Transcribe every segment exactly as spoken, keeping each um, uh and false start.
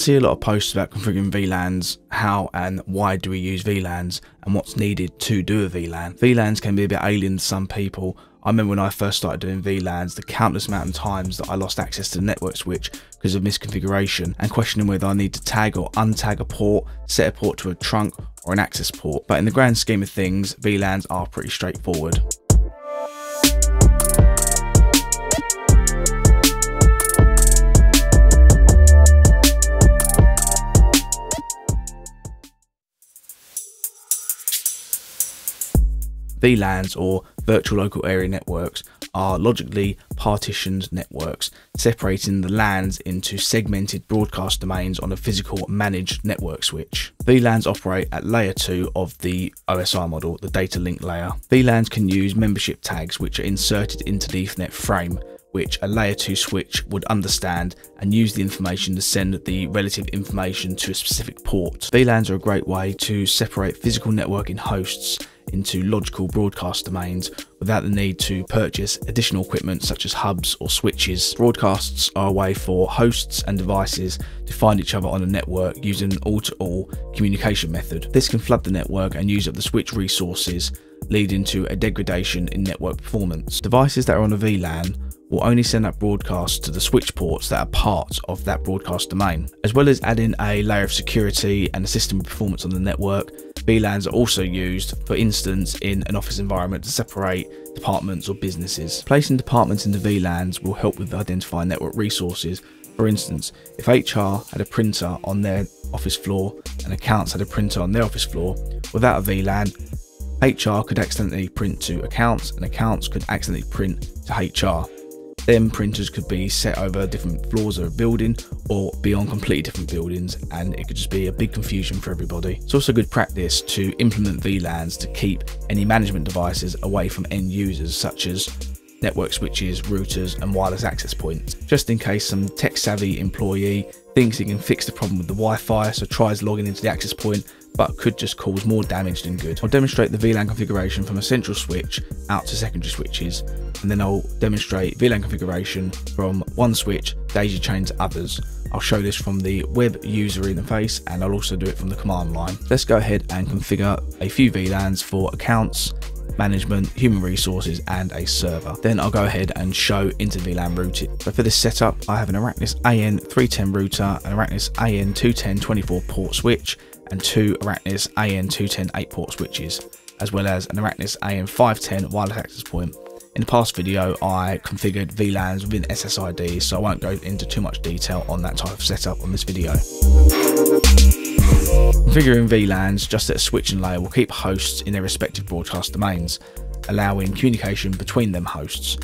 see a lot of posts about configuring V LANs, how and why do we use V LANs, and what's needed to do a V LAN. V LANs can be a bit alien to some people. I remember when I first started doing V LANs, the countless amount of times that I lost access to the network switch because of misconfiguration and questioning whether I need to tag or untag a port, set a port to a trunk or an access port. But in the grand scheme of things, V LANs are pretty straightforward. V LANs, or virtual local area networks, are logically partitioned networks, separating the LANs into segmented broadcast domains on a physical managed network switch. V LANs operate at layer two of the O S I model, the data link layer. V LANs can use membership tags, which are inserted into the Ethernet frame, which a layer two switch would understand and use the information to send the relative information to a specific port. V LANs are a great way to separate physical networking hosts into logical broadcast domains without the need to purchase additional equipment such as hubs or switches. Broadcasts are a way for hosts and devices to find each other on a network using an all-to-all communication method. This can flood the network and use up the switch resources, leading to a degradation in network performance. Devices that are on a V LAN will only send out broadcasts to the switch ports that are part of that broadcast domain. As well as adding a layer of security and assisting performance on the network, V LANs are also used, for instance, in an office environment to separate departments or businesses. Placing departments into V LANs will help with identifying network resources. For instance, if H R had a printer on their office floor and accounts had a printer on their office floor, without a V LAN, H R could accidentally print to accounts and accounts could accidentally print to H R. Then printers could be set over different floors of a building or be on completely different buildings, and it could just be a big confusion for everybody. It's also good practice to implement V LANs to keep any management devices away from end users, such as network switches, routers and wireless access points, just in case some tech savvy employee thinks he can fix the problem with the Wi-Fi, so tries logging into the access point but could just cause more damage than good. I'll demonstrate the V LAN configuration from a central switch out to secondary switches, and then I'll demonstrate V LAN configuration from one switch daisy chain to others. I'll show this from the web user interface, and I'll also do it from the command line. Let's go ahead and configure a few V LANs for accounts, management, human resources and a server. Then I'll go ahead and show into V LAN routing. So for this setup, I have an Araknis A N three ten router, an Araknis A N two ten twenty-four port switch and two Araknis A N two ten eight port switches, as well as an Araknis A N five ten wireless access point. In the past video, I configured V LANs within S S I D, so I won't go into too much detail on that type of setup on this video. Configuring V LANs just at a switching layer will keep hosts in their respective broadcast domains, allowing communication between them hosts.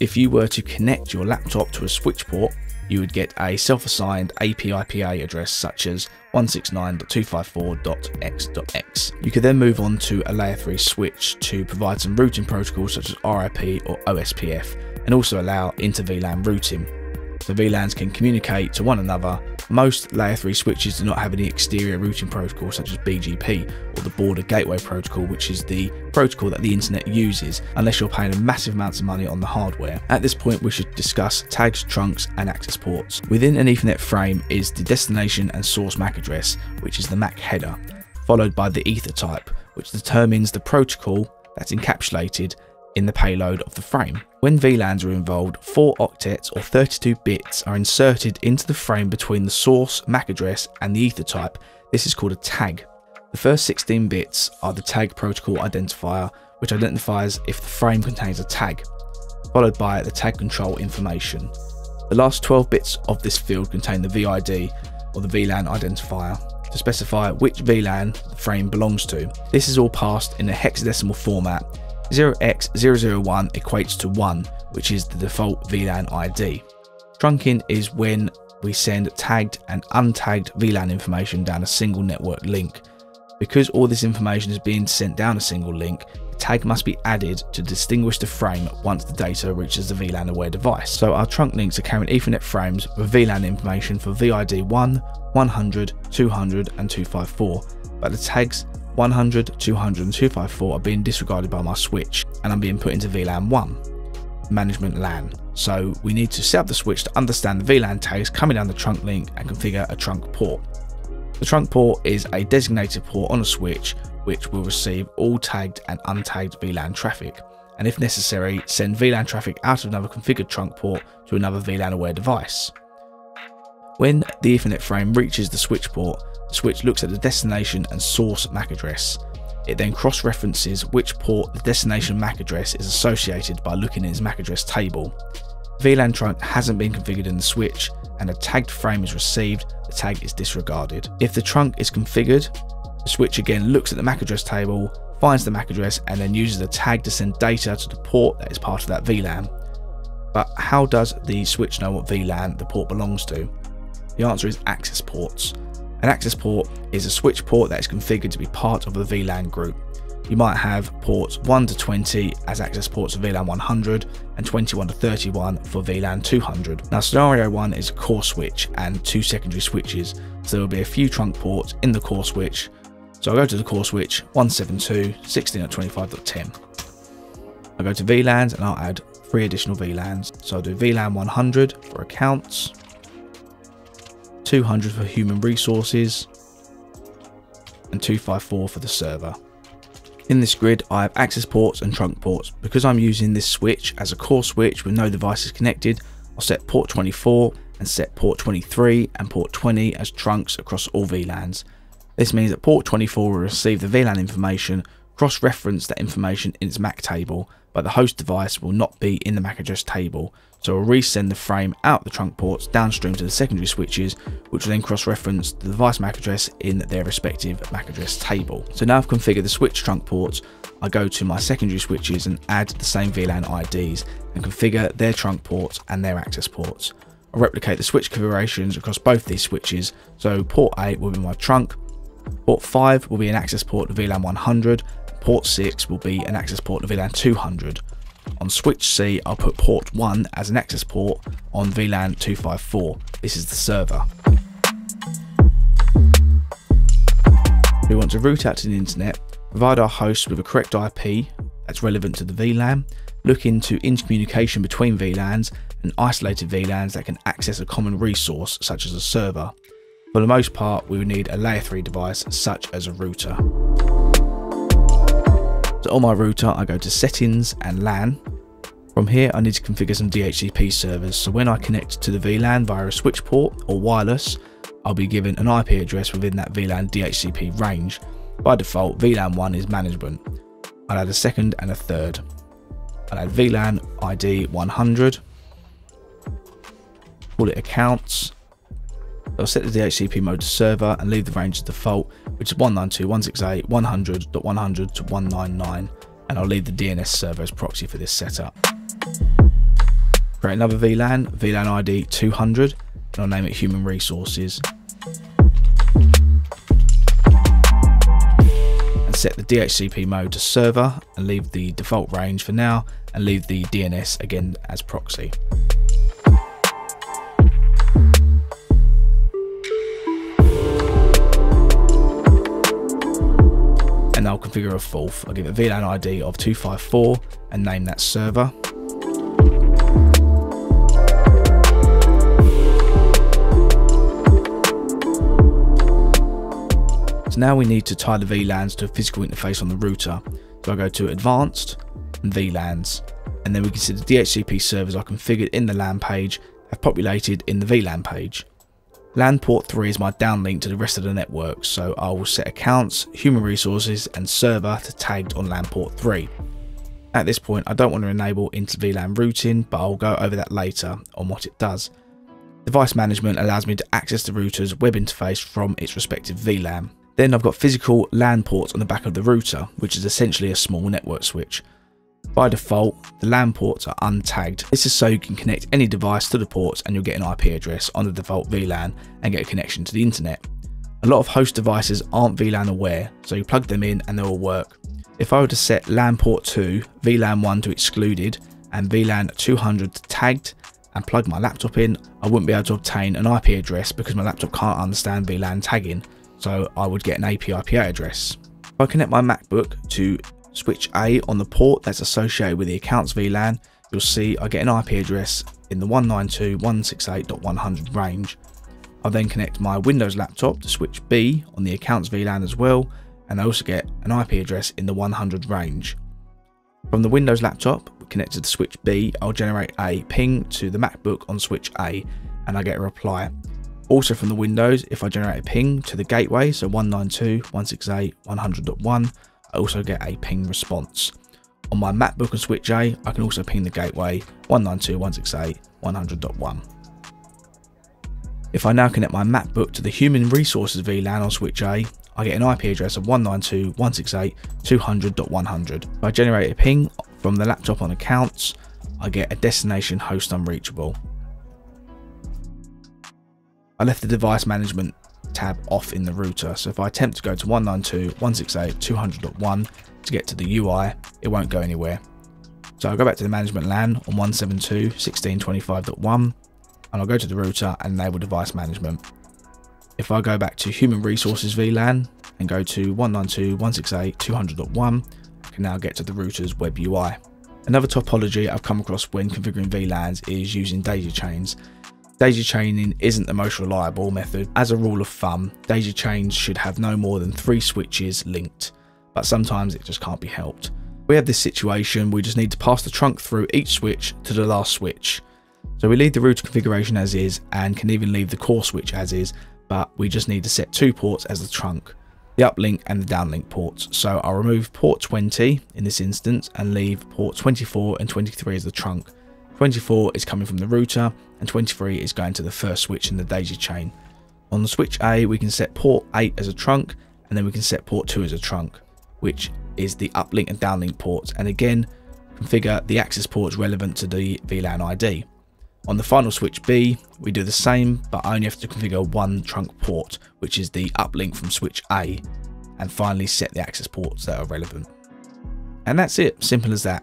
If you were to connect your laptop to a switch port, you would get a self-assigned A P I P A address such as one six nine dot two five four dot x dot x. You could then move on to a layer three switch to provide some routing protocols such as R I P or O S P F, and also allow inter V LAN routing. So V LANs can communicate to one another. Most layer three switches do not have any exterior routing protocols such as B G P or the Border Gateway Protocol, which is the protocol that the internet uses, unless you're paying massive amounts of money on the hardware. At this point, we should discuss tags, trunks and access ports. Within an Ethernet frame is the destination and source M A C address, which is the M A C header, followed by the ether type, which determines the protocol that's encapsulated in the payload of the frame. When V LANs are involved, four octets or thirty-two bits are inserted into the frame between the source M A C address and the ether type. This is called a tag. The first sixteen bits are the tag protocol identifier, which identifies if the frame contains a tag, followed by the tag control information. The last twelve bits of this field contain the V I D or the V LAN identifier to specify which V LAN the frame belongs to. This is all passed in a hexadecimal format. zero x zero zero one equates to one, which is the default V LAN I D. Trunking is when we send tagged and untagged V LAN information down a single network link. Because all this information is being sent down a single link, the tag must be added to distinguish the frame once the data reaches the V LAN aware device. So our trunk links are carrying Ethernet frames with V LAN information for V I D one, one hundred, two hundred and two fifty-four, but the tags one hundred, two hundred and two fifty-four are being disregarded by my switch, and I'm being put into V LAN one. management LAN. So we need to set up the switch to understand the V LAN tags coming down the trunk link and configure a trunk port. The trunk port is a designated port on a switch which will receive all tagged and untagged V LAN traffic, and if necessary, send V LAN traffic out of another configured trunk port to another V LAN aware device. When the Ethernet frame reaches the switch port, the switch looks at the destination and source M A C address. It then cross-references which port the destination M A C address is associated by looking in its M A C address table. V LAN trunk hasn't been configured in the switch, and a tagged frame is received, the tag is disregarded. If the trunk is configured, the switch again looks at the M A C address table, finds the M A C address, and then uses the tag to send data to the port that is part of that V LAN. But how does the switch know what V LAN the port belongs to? The answer is access ports. An access port is a switch port that is configured to be part of the V LAN group. You might have ports one to twenty as access ports for V LAN one hundred and twenty-one to thirty-one for V LAN two hundred. Now scenario one is a core switch and two secondary switches, so there will be a few trunk ports in the core switch. So I'll go to the core switch one seventy-two dot sixteen dot twenty-five dot ten. I'll go to V LANs and I'll add three additional V LANs. So I'll do V LAN one hundred for accounts, two hundred for human resources, and two fifty-four for the server. In this grid, I have access ports and trunk ports. Because I'm using this switch as a core switch with no devices connected, I'll set port twenty-four and set port twenty-three and port twenty as trunks across all V LANs. This means that port twenty-four will receive the V LAN information, cross-reference that information in its M A C table, but the host device will not be in the M A C address table, so we'll resend the frame out the trunk ports downstream to the secondary switches, which will then cross-reference the device M A C address in their respective M A C address table. So now I've configured the switch trunk ports, I go to my secondary switches and add the same V LAN I Ds and configure their trunk ports and their access ports. I'll replicate the switch configurations across both these switches, so port eight will be my trunk, port five will be an access port to V LAN one hundred, port six will be an access port to V LAN two hundred. On switch C, I'll put port one as an access port on V LAN two fifty-four. This is the server. We want to route out to the internet, provide our host with a correct I P that's relevant to the V LAN, look into intercommunication between V LANs and isolated V LANs that can access a common resource such as a server. For the most part, we would need a layer three device such as a router. So on my router, I go to settings and LAN. From here, I need to configure some D H C P servers. So when I connect to the V LAN via a switch port or wireless, I'll be given an I P address within that V LAN D H C P range. By default, V LAN one is management. I'll add a second and a third. I'll add V LAN I D one hundred. Call it accounts. I'll set the D H C P mode to server and leave the range as default, which is one ninety-two dot one sixty-eight dot one hundred dot one hundred to one ninety-nine, and I'll leave the D N S server as proxy for this setup. Create another V LAN, V LAN I D two hundred, and I'll name it Human Resources. And set the D H C P mode to server and leave the default range for now, and leave the D N S again as proxy. And I'll configure a fourth. I'll give it a V LAN I D of two fifty-four and name that server. So now we need to tie the V LANs to a physical interface on the router. So I go to Advanced and V LANs, and then we can see the D H C P servers are configured in the LAN page have populated in the V LAN page. LAN port three is my downlink to the rest of the network, so I will set accounts, human resources and server to tagged on LAN port three. At this point I don't want to enable into V LAN routing, but I'll go over that later on what it does. Device management allows me to access the router's web interface from its respective V LAN. Then I've got physical LAN ports on the back of the router, which is essentially a small network switch. By default, the LAN ports are untagged. This is so you can connect any device to the ports and you'll get an I P address on the default V LAN and get a connection to the internet. A lot of host devices aren't V LAN aware, so you plug them in and they will work. If I were to set LAN port two, V LAN one to excluded and V LAN two hundred to tagged and plug my laptop in, I wouldn't be able to obtain an I P address because my laptop can't understand V LAN tagging, so I would get an A P I P A address. If I connect my MacBook to switch A on the port that's associated with the accounts V LAN, you'll see I get an I P address in the one ninety-two dot one sixty-eight dot one hundred range. I then connect my Windows laptop to switch B on the account's V LAN as well, and I also get an I P address in the one hundred range. From the Windows laptop connected to switch B, I'll generate a ping to the MacBook on switch A, and I get a reply. Also from the Windows, if I generate a ping to the gateway, so one ninety-two dot one sixty-eight dot one hundred dot one, I also get a ping response. On my MacBook and switch A, I can also ping the gateway one ninety-two dot one sixty-eight dot one hundred dot one. If I now connect my MacBook to the Human Resources V LAN on switch A, I get an I P address of one ninety-two dot one sixty-eight dot two hundred dot one hundred. If I generate a ping from the laptop on accounts, I get a destination host unreachable. I left the device management tab off in the router, so if I attempt to go to one ninety-two dot one sixty-eight dot two hundred dot one to get to the U I, it won't go anywhere. So I'll go back to the management LAN on one seventy-two dot sixteen twenty-five dot one, and I'll go to the router and enable device management. If I go back to Human Resources V LAN and go to one ninety-two dot one sixty-eight dot two hundred dot one, I can now get to the router's web U I. Another topology I've come across when configuring V LANs is using daisy chains. Daisy chaining isn't the most reliable method. As a rule of thumb, daisy chains should have no more than three switches linked, but sometimes it just can't be helped. We have this situation, we just need to pass the trunk through each switch to the last switch. So we leave the router configuration as is and can even leave the core switch as is, but we just need to set two ports as the trunk, the uplink and the downlink ports. So I'll remove port twenty in this instance and leave port twenty-four and twenty-three as the trunk. twenty-four is coming from the router and twenty-three is going to the first switch in the daisy chain. On the switch A, we can set port eight as a trunk, and then we can set port two as a trunk, which is the uplink and downlink ports, and again configure the access ports relevant to the V LAN I D. On the final switch B, we do the same, but I only have to configure one trunk port, which is the uplink from switch A, and finally set the access ports that are relevant. And that's it, simple as that.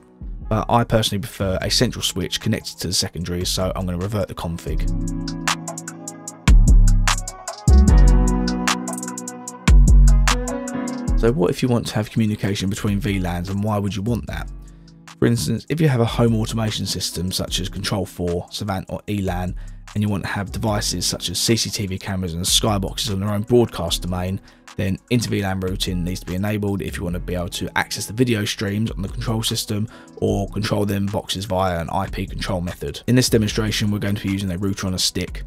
But I personally prefer a central switch connected to the secondary, so I'm going to revert the config. So what if you want to have communication between V LANs, and why would you want that? For instance, if you have a home automation system such as Control four, Savant or Elan, and you want to have devices such as C C T V cameras and skyboxes on their own broadcast domain, then inter-V LAN routing needs to be enabled if you want to be able to access the video streams on the control system or control them boxes via an I P control method. In this demonstration, we're going to be using a router on a stick.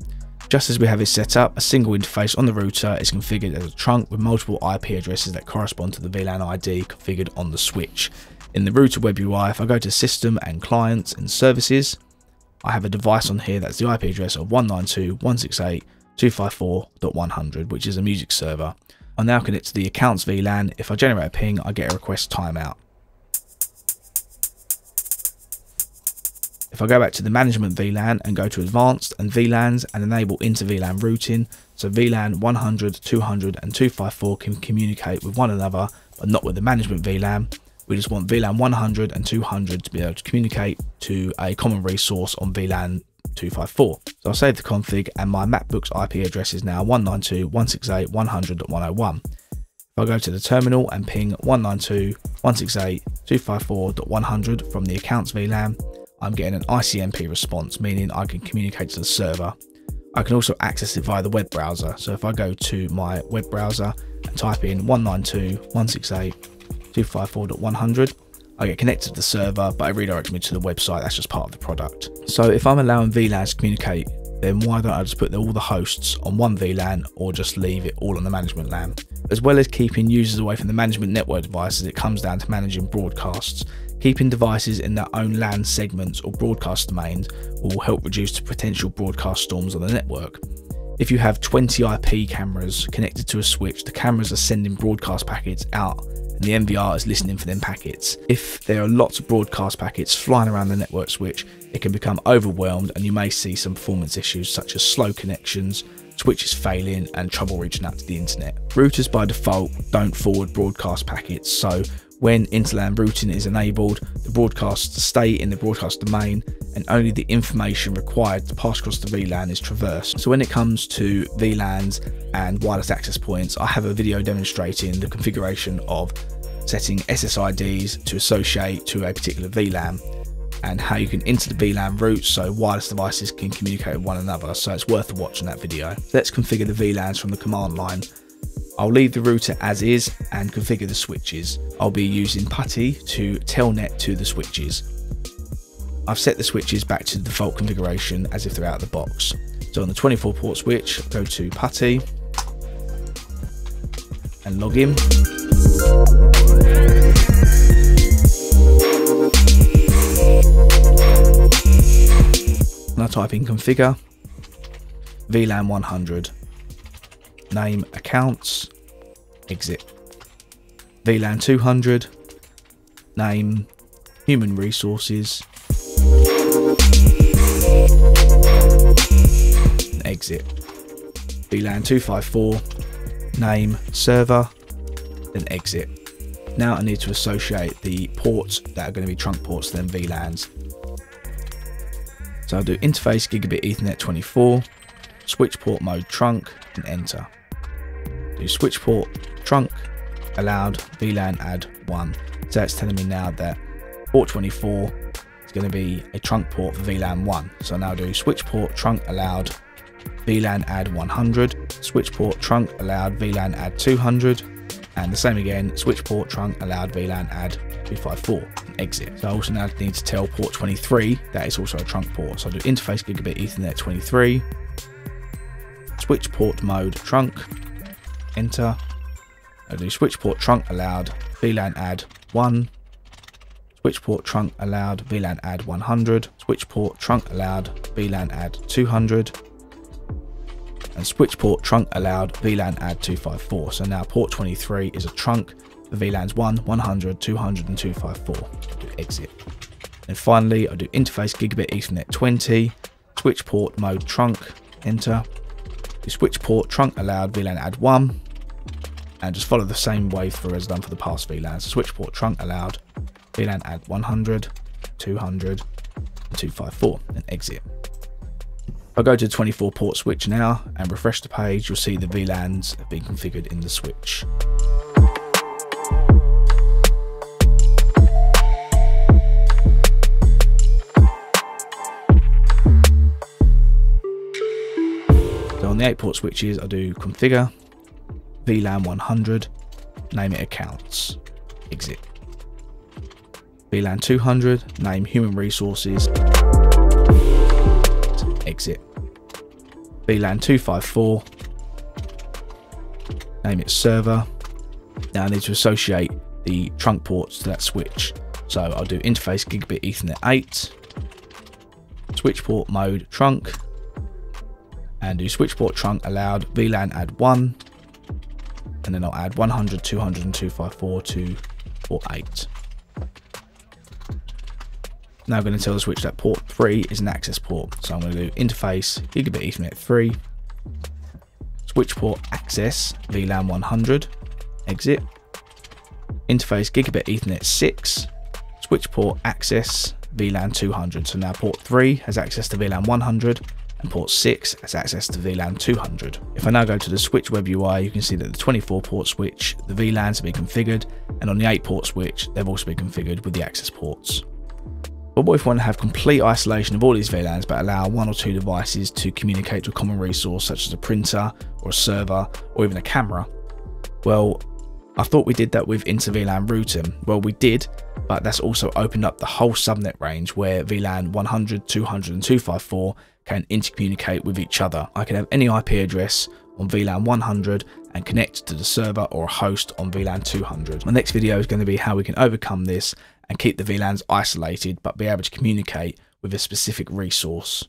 Just as we have it set up, a single interface on the router is configured as a trunk with multiple I P addresses that correspond to the V LAN I D configured on the switch. In the router web U I, if I go to System and Clients and Services, I have a device on here that's the I P address of one ninety-two dot one sixty-eight dot two fifty-four dot one hundred, which is a music server. I'll now connect to the Accounts V LAN. If I generate a ping, I get a request timeout. If I go back to the Management V LAN and go to Advanced and V LANs and enable inter-V LAN routing, so V LAN one hundred, two hundred and two fifty-four can communicate with one another, but not with the Management V LAN. We just want V LAN one hundred and two hundred to be able to communicate to a common resource on V LAN two fifty-four. So I'll save the config, and my MacBook's I P address is now one ninety-two dot one sixty-eight dot one hundred dot one oh one. If I go to the terminal and ping one ninety-two dot one sixty-eight dot two fifty-four dot one hundred from the Accounts V LAN, I'm getting an I C M P response, meaning I can communicate to the server. I can also access it via the web browser. So if I go to my web browser and type in one ninety-two dot one sixty-eight dot two fifty-four dot one hundred, I get connected to the server, but it redirects me to the website. That's just part of the product. So if I'm allowing V LANs to communicate, then why don't I just put all the hosts on one V LAN, or just leave it all on the management LAN? As well as keeping users away from the management network devices, it comes down to managing broadcasts. Keeping devices in their own LAN segments or broadcast domains will help reduce the potential broadcast storms on the network. If you have twenty I P cameras connected to a switch, the cameras are sending broadcast packets out, and the M V R is listening for them packets. If there are lots of broadcast packets flying around the network switch, it can become overwhelmed, and you may see some performance issues such as slow connections, switches failing, and trouble reaching out to the internet. Routers by default don't forward broadcast packets, so when inter-LAN routing is enabled, the broadcasts stay in the broadcast domain, and only the information required to pass across the V LAN is traversed. So when it comes to V LANs and wireless access points, I have a video demonstrating the configuration of setting S S I Ds to associate to a particular V LAN. and how you can enter the V LAN route so wireless devices can communicate with one another, so it's worth watching that video. Let's configure the V LANs from the command line. I'll leave the router as is and configure the switches. I'll be using PuTTY to telnet to the switches. I've set the switches back to the default configuration as if they're out of the box. So on the twenty-four port switch, go to PuTTY and log in. And I type in configure, V LAN one hundred, name accounts, exit. V LAN two hundred, name human resources, exit. V LAN two fifty-four, name server, then exit. Now I need to associate the ports that are going to be trunk ports to them V LANs. So I'll do interface gigabit ethernet twenty-four, switch port mode trunk, and enter. Do switch port trunk, allowed V LAN add one. So that's telling me now that port twenty-four is going to be a trunk port for V LAN one. So now do switch port trunk allowed V LAN add one hundred, switch port trunk allowed V LAN add two hundred, and the same again, switch port trunk allowed V LAN add two fifty-four, and exit. So I also now need to tell port twenty-three that it's also a trunk port. So I do interface gigabit ethernet twenty-three, switch port mode trunk, enter. I do switch port trunk allowed V LAN add one, switch port trunk allowed V LAN add one hundred, switch port trunk allowed V LAN add two hundred, and switch port trunk allowed V LAN add two fifty-four. So now port twenty-three is a trunk for V LANs one, one hundred, two hundred and two fifty-four. I do exit. And finally I do interface gigabit ethernet twenty, switch port mode trunk, enter. The switch port trunk allowed V LAN add one, and just follow the same way through as done for the past V LANs. Switch port trunk allowed V LAN add one hundred, two hundred and two fifty-four, and exit. I'll go to the twenty-four port switch now and refresh the page. You'll see the V LANs have been configured in the switch. So on the eight port switches, I do configure, V LAN one hundred, name it accounts, exit. V LAN two hundred, name human resources, exit. V LAN two fifty-four, name it server. Now I need to associate the trunk ports to that switch. So I'll do interface gigabit ethernet eight, switch port mode trunk, and do switch port trunk allowed V LAN add one, and then I'll add one hundred, two hundred and two fifty-four to port eight. Now I'm going to tell the switch that port three is an access port. So I'm going to do interface gigabit ethernet three, switch port access V LAN one hundred, exit. Interface gigabit ethernet six, switch port access V LAN two hundred. So now port three has access to V LAN one hundred and port six has access to V LAN two hundred. If I now go to the switch web U I, you can see that the twenty-four port switch, the V LANs have been configured, and on the eight port switch, they've also been configured with the access ports. But what if we want to have complete isolation of all these V LANs but allow one or two devices to communicate to a common resource such as a printer or a server or even a camera? Well, I thought we did that with inter V LAN routing. Well, we did, but that's also opened up the whole subnet range where V LAN one hundred, two hundred and two fifty-four can intercommunicate with each other. I can have any I P address on V LAN one hundred and connect to the server or a host on V LAN two hundred. My next video is going to be how we can overcome this and keep the V LANs isolated but be able to communicate with a specific resource.